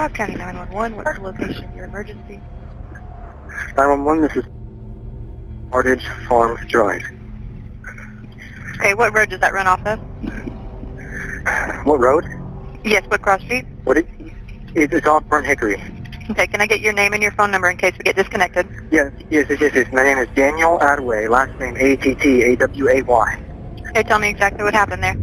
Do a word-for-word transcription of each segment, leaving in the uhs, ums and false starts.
Cobb County nine one one, what's the location of your emergency? nine one one, this is Attaway Farm Drive. Okay, what road does that run off of? What road? Yes, what cross street? What it, it, it's off Burnt Hickory. Okay, can I get your name and your phone number in case we get disconnected? Yes, yes, yes, yes. My name is Daniel Attaway, last name A T T A W A Y. Okay, tell me exactly what happened there.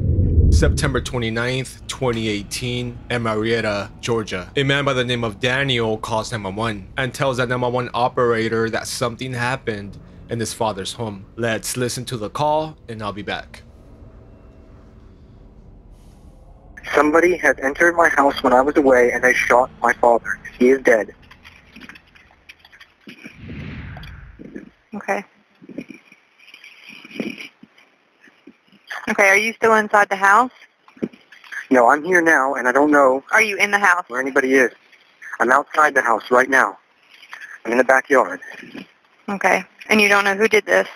September twenty-ninth, twenty eighteen, in Marietta, Georgia. A man by the name of Daniel calls nine one one and tells that nine one one operator that something happened in his father's home. Let's listen to the call and I'll be back. Somebody has entered my house when I was away and they shot my father. He is dead. Okay. Okay, are you still inside the house? No, I'm here now and I don't know. Are you in the house? Where anybody is. I'm outside the house right now. I'm in the backyard. Okay, and you don't know who did this?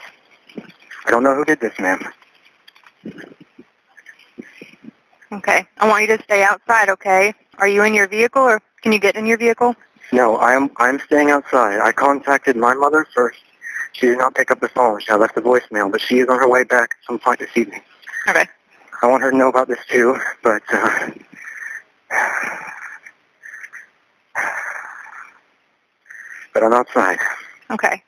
I don't know who did this, ma'am. Okay, I want you to stay outside, okay? Are you in your vehicle or can you get in your vehicle? No, I'm I'm staying outside. I contacted my mother first. She did not pick up the phone. She left a voicemail, but she is on her way back at some point this evening. Okay. I want her to know about this too, but uh, but I'm outside. Okay.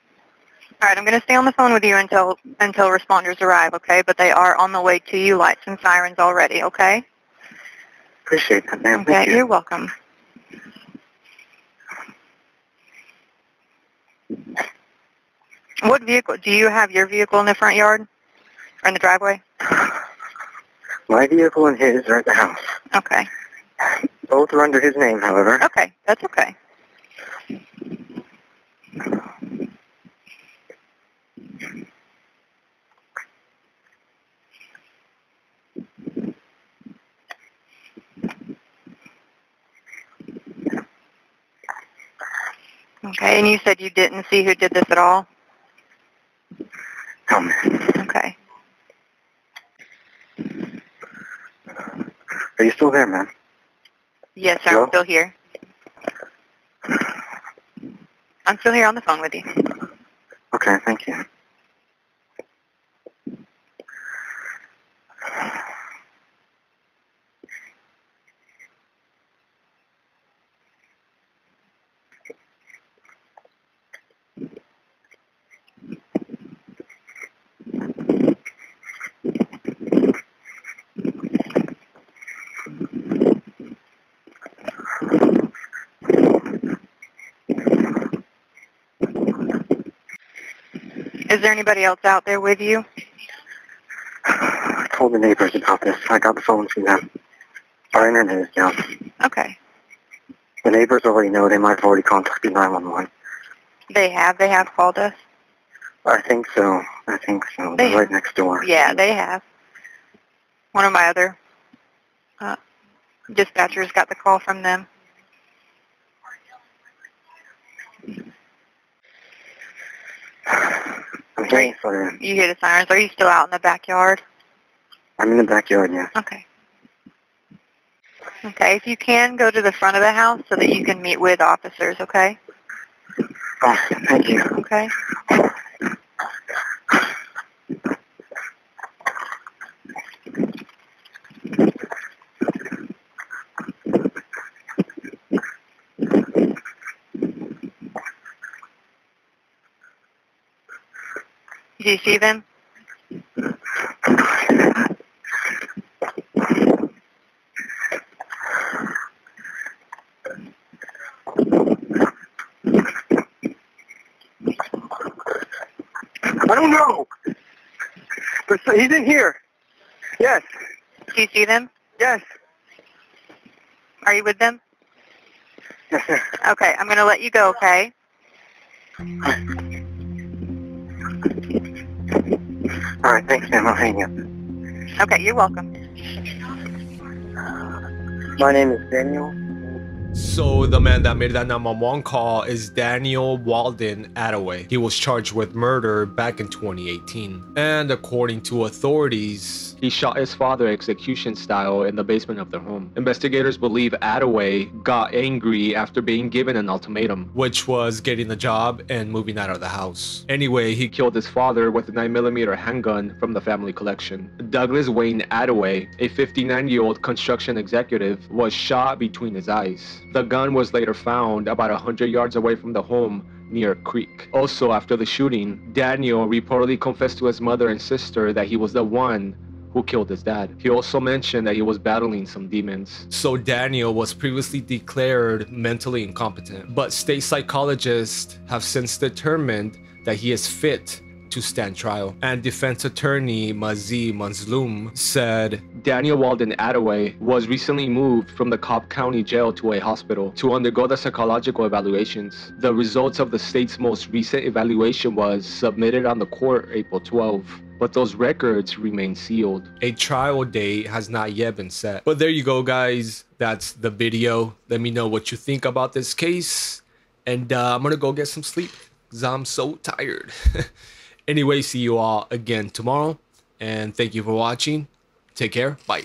All right, I'm going to stay on the phone with you until until responders arrive, okay? But they are on the way to you, lights and sirens already, okay? Appreciate that, ma'am. Okay, thank you. You're welcome. What vehicle? Do you have your vehicle in the front yard or in the driveway? My vehicle and his are at the house. Okay. Both are under his name, however. Okay, that's okay. Okay, and you said you didn't see who did this at all? No, ma'am. Okay. Are you still there, ma'am? Yes, sir, I'm still here. I'm still here on the phone with you. Okay, thank you. Is there anybody else out there with you? I told the neighbors about this. I got the phone from them. Our internet is down. Okay. The neighbors already know. They might have already contacted nine one one. They have? They have called us? I think so. I think so. They They're right next door. Yeah, they have. One of my other uh, dispatchers got the call from them. Okay. You hear the sirens. Are you still out in the backyard? I'm in the backyard, yeah. Okay. Okay, if you can, go to the front of the house so that you can meet with officers, okay? Oh, thank you. Okay. Do you see them? I don't know. But he's in here. Yes. Do you see them? Yes. Are you with them? Yes, sir. Okay, I'm going to let you go, okay? All right, thanks, ma'am. I'll hang up. Okay, you're welcome. My name is Daniel So the man that made that nine one one call is Daniel Walden Attaway. He was charged with murder back in twenty eighteen. And according to authorities, he shot his father execution style in the basement of their home. Investigators believe Attaway got angry after being given an ultimatum, which was getting the job and moving out of the house. Anyway, he killed his father with a nine millimeter handgun from the family collection. Douglas Wayne Attaway, a fifty-nine-year-old construction executive, was shot between his eyes. The gun was later found about one hundred yards away from the home near a creek. Also, after the shooting, Daniel reportedly confessed to his mother and sister that he was the one who killed his dad. He also mentioned that he was battling some demons. So Daniel was previously declared mentally incompetent, but state psychologists have since determined that he is fit to stand trial. And defense attorney Mazi Mansloom said, Daniel Walden Attaway was recently moved from the Cobb County jail to a hospital to undergo the psychological evaluations. The results of the state's most recent evaluation was submitted on the court April twelfth. But those records remain sealed. A trial date has not yet been set. But there you go, guys. That's the video. Let me know what you think about this case. And uh, I'm gonna go get some sleep because I'm so tired. Anyway, see you all again tomorrow. And thank you for watching. Take care. Bye.